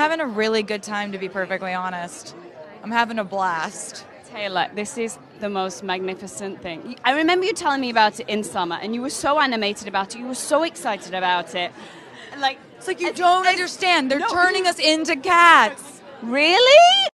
I'm having a really good time, to be perfectly honest. I'm having a blast. Taylor, this is the most magnificent thing. I remember you telling me about it in summer, and you were so animated about it. You were so excited about it. Like, it's like you don't understand. They're turning us into cats. Really?